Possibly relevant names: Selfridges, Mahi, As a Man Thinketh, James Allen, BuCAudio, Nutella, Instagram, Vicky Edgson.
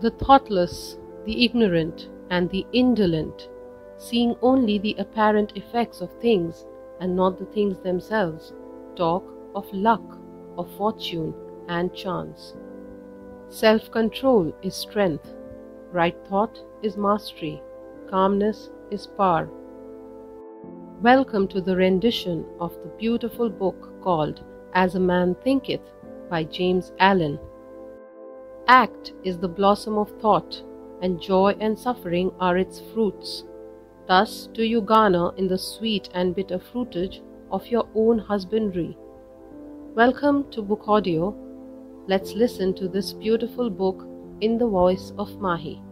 the thoughtless, the ignorant, and the indolent, seeing only the apparent effects of things and not the things themselves, talk of luck, of fortune, and chance. Self-control is strength, right thought is mastery, calmness is power. Welcome to the rendition of the beautiful book called As a Man Thinketh by James Allen. Act is the blossom of thought, and joy and suffering are its fruits. Thus do you garner in the sweet and bitter fruitage of your own husbandry. Welcome to BuCAudio. Let's listen to this beautiful book in the voice of Mahi.